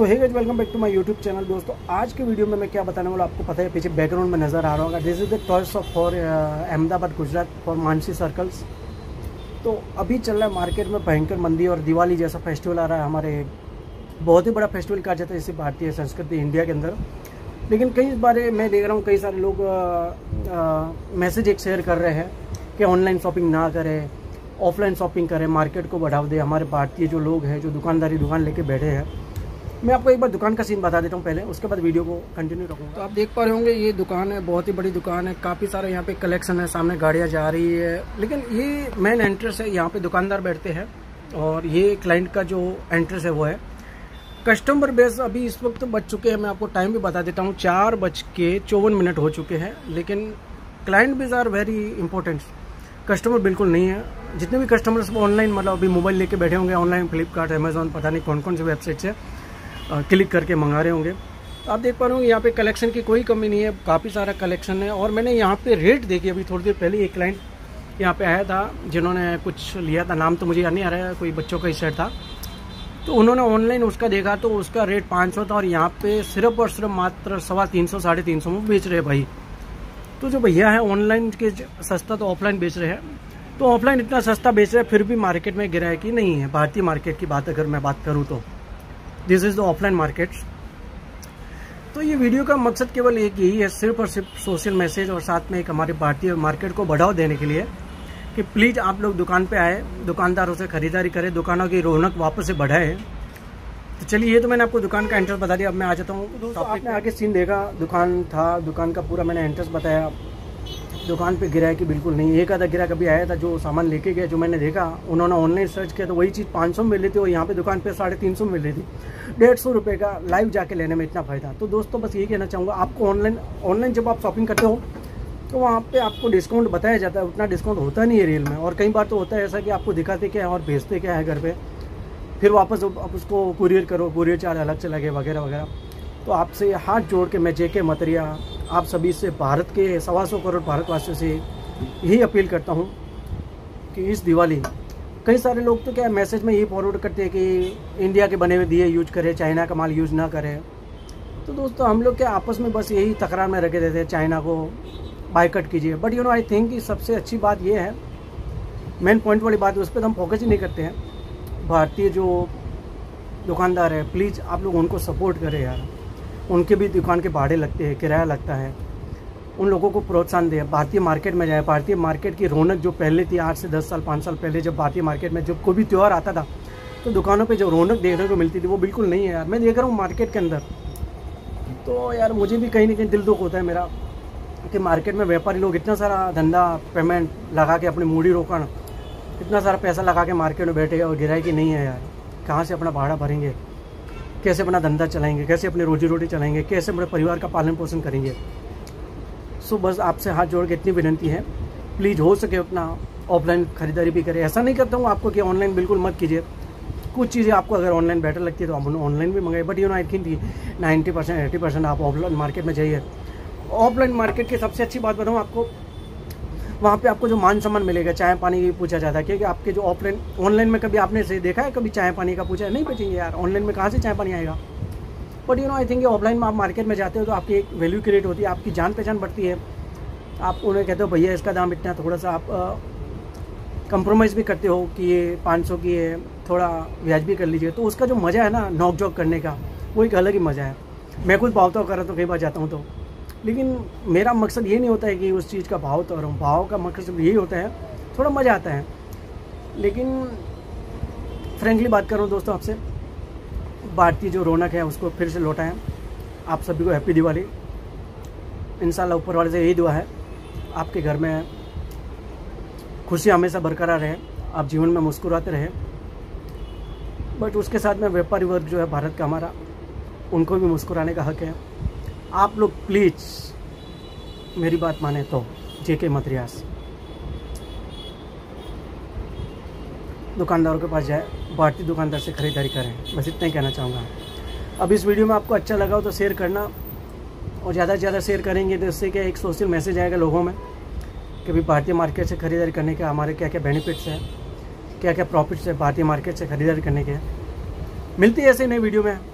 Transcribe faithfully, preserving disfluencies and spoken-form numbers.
So hey guys, welcome back to my YouTube channel. दोस्तों आज के वीडियो में मैं क्या बताने वाला आपको पता है, पीछे बैकग्राउंड में नज़र आ रहा होगा, this is the toys of for Ahmedabad Gujarat for Mansi circles. तो अभी चल रहा है मार्केट में भयंकर मंदी और दिवाली जैसा फेस्टिवल आ रहा है, हमारे बहुत ही बड़ा फेस्टिवल कहा जाता है इसे भारतीय संस्कृति इंडिया के अंदर। लेकिन कई बार मैं देख रहा हूँ कई सारे लोग मैसेज एक शेयर कर रहे हैं कि ऑनलाइन शॉपिंग ना करें, ऑफलाइन शॉपिंग करें, मार्केट को बढ़ावा दें। हमारे भारतीय जो लोग हैं जो दुकानदारी दुकान लेके बैठे हैं, मैं आपको एक बार दुकान का सीन बता देता हूँ पहले, उसके बाद वीडियो को कंटिन्यू रखूँगा। तो आप देख पा रहे होंगे ये दुकान है, बहुत ही बड़ी दुकान है, काफ़ी सारे यहाँ पे कलेक्शन है, सामने गाड़ियाँ जा रही है। लेकिन ये मेन एंट्रेंस है, यहाँ पे दुकानदार बैठते हैं और ये क्लाइंट का जो एंट्रेंस है वो है। कस्टमर बेस अभी इस वक्त बच चुके हैं, मैं आपको टाइम भी बता देता हूँ, चार बज के चौवन मिनट हो चुके हैं। लेकिन client base are very important, customer बिल्कुल नहीं है। जितने भी कस्टमर्स ऑनलाइन मतलब अभी मोबाइल लेके बैठे होंगे, ऑनलाइन फ्लिपकार्ट अमेजोन पता नहीं कौन कौन से वेबसाइट से क्लिक करके मंगा रहे होंगे। आप देख पा रहे होंगे यहाँ पे कलेक्शन की कोई कमी नहीं है, काफ़ी सारा कलेक्शन है। और मैंने यहाँ पे रेट देखी अभी थोड़ी देर पहले, एक क्लाइंट यहाँ पे आया था जिन्होंने कुछ लिया था, नाम तो मुझे याद नहीं आ रहा है, कोई बच्चों का ही सेट था। तो उन्होंने ऑनलाइन उसका देखा तो उसका रेट पाँच सौ था और यहाँ पे सिर्फ और सिर्फ मात्र सवा तीन सौ साढ़े तीन सौ में बेच रहे भाई। तो जो भैया है ऑनलाइन के सस्ता तो ऑफलाइन बेच रहे हैं, तो ऑफलाइन इतना सस्ता बेच रहे हैं फिर भी मार्केट में गिराकी नहीं है। भारतीय मार्केट की बात अगर मैं बात करूँ तो this is the offline markets. तो ये वीडियो का मकसद केवल एक यही है, सिर्फ और सिर्फ सोशल मैसेज और साथ में एक हमारे भारतीय मार्केट को बढ़ावा देने के लिए कि प्लीज़ आप लोग दुकान पे आए, दुकानदारों से ख़रीदारी करें, दुकानों की रौनक वापस से बढ़ाए। तो चलिए ये तो मैंने आपको दुकान का एंट्रेंस बता दिया, अब मैं आ जाता हूँ। दोस्तों आपने आगे सीन देखा, दुकान था, दुकान का पूरा मैंने एंट्रेंस बताया। दुकान पर गिराकी बिल्कुल नहीं, एक आधा गिराक अभी आया था जो सामान लेके गया, जो मैंने देखा उन्होंने ऑनलाइन सर्च किया तो वही चीज़ पाँच सौ में मिल रही थी और यहाँ पे दुकान पे साढ़े तीन सौ मिल रही थी। डेढ़ सौ रुपये का लाइव जाके लेने में इतना फ़ायदा। तो दोस्तों बस यही कहना चाहूँगा, आपको ऑनलाइन ऑनलाइन जब आप शॉपिंग करते हो तो वहाँ पर आपको डिस्काउंट बताया जाता है, उतना डिस्काउंट होता नहीं है रियल में। और कई बार तो होता है ऐसा कि आपको दिखाते क्या है और भेजते क्या है घर पर, फिर वापस आप उसको कुरियर करो, कुरियर चार्ज अलग से लगे वगैरह वगैरह। तो आपसे हाथ जोड़ के मैं जे के मथरिया आप सभी से, भारत के सवा सौ करोड़ भारतवासियों से यही अपील करता हूँ कि इस दिवाली कई सारे लोग तो क्या मैसेज में यही फॉरवर्ड करते हैं कि इंडिया के बने हुए दिए यूज करें, चाइना का माल यूज़ ना करें। तो दोस्तों हम लोग क्या आपस में बस यही तकरार में रखे रहते हैं, चाइना को बायकट कीजिए। But you know I think कि सबसे अच्छी बात यह है, मेन पॉइंट वाली बात है, उस पर तो हम फोकस ही नहीं करते हैं। भारतीय जो दुकानदार है प्लीज़ आप लोग उनको सपोर्ट करें यार, उनके भी दुकान के भाड़े लगते हैं, किराया लगता है, उन लोगों को प्रोत्साहन दें, भारतीय मार्केट में जाए। भारतीय मार्केट की रौनक जो पहले थी, आठ से दस साल पाँच साल पहले जब भारतीय मार्केट में जब कोई भी त्यौहार आता था तो दुकानों पे जो रौनक देखने को मिलती थी वो बिल्कुल नहीं है यार, मैं देख रहा हूँ मार्केट के अंदर। तो यार मुझे भी कहीं ना कहीं दिल दुख होता है मेरा कि मार्केट में व्यापारी लोग इतना सारा धंधा पेमेंट लगा के, अपनी मूड़ी रोकड़ इतना सारा पैसा लगा के मार्केट में बैठे और गिराकी नहीं है यार, कहाँ से अपना भाड़ा भरेंगे, कैसे अपना धंधा चलाएंगे, कैसे अपनी रोजी रोटी चलाएंगे, कैसे अपने परिवार का पालन पोषण करेंगे। सो बस आपसे हाथ जोड़ के इतनी विनती है, प्लीज़ हो सके उतना ऑफलाइन ख़रीदारी भी करें। ऐसा नहीं करता हूँ आपको कि ऑनलाइन बिल्कुल मत कीजिए, कुछ चीज़ें आपको अगर ऑनलाइन बेटर लगती है तो आप ऑनलाइन भी मंगाइए। But you know I think ninety percent eighty percent आप ऑफलाइन मार्केट में जाइए। ऑफलाइन मार्केट की सबसे अच्छी बात बताऊँ आपको, वहाँ पे आपको जो मान सम्मान मिलेगा, चाय पानी भी पूछा जाता है, क्योंकि आपके जो ऑफलाइन ऑनलाइन में कभी आपने से देखा है कभी चाय पानी का पूछा है? नहीं पूछेंगे यार, ऑनलाइन में कहाँ से चाय पानी आएगा। But you know I think offline में आप मार्केट में जाते हो तो आपकी एक वैल्यू क्रिएट होती है, आपकी जान पहचान बढ़ती है। आप उन्हें कहते हो भैया इसका दाम इतना, थोड़ा सा आप कंप्रोमाइज़ भी करते हो कि ये पाँच सौ की है, थोड़ा व्याज भी कर लीजिए। तो उसका जो मज़ा है ना नॉक जॉक करने का, वो एक अलग ही मज़ा है। मैं खुद भावताव कर रहा था कई बार जाता हूँ तो, लेकिन मेरा मकसद ये नहीं होता है कि उस चीज़ का भाव तो करूँ, भाव का मकसद यही होता है थोड़ा मज़ा आता है। लेकिन फ्रेंकली बात करूँ दोस्तों आपसे, भारतीय जो रौनक है उसको फिर से लौटाएं। आप सभी को हैप्पी दिवाली, इंशाल्लाह ऊपर वाले से यही दुआ है आपके घर में खुशी हमेशा बरकरार रहे, आप जीवन में मुस्कुराते रहे। बट उसके साथ में व्यापारी वर्ग जो है भारत का हमारा, उनको भी मुस्कुराने का हक है। आप लोग प्लीज़ मेरी बात माने तो जे के मथरिया दुकानदारों के पास जाए, भारतीय दुकानदार से ख़रीदारी करें, बस इतना ही कहना चाहूँगा। अब इस वीडियो में आपको अच्छा लगा हो तो शेयर करना, और ज़्यादा से ज़्यादा शेयर करेंगे तो इससे क्या एक सोशल मैसेज आएगा लोगों में कि भी भारतीय मार्केट से ख़रीदारी करने के हमारे क्या क्या बेनिफिट्स हैं, क्या क्या प्रॉफिट्स है भारतीय मार्केट से ख़रीदारी करने के। मिलती है ऐसे नए वीडियो में।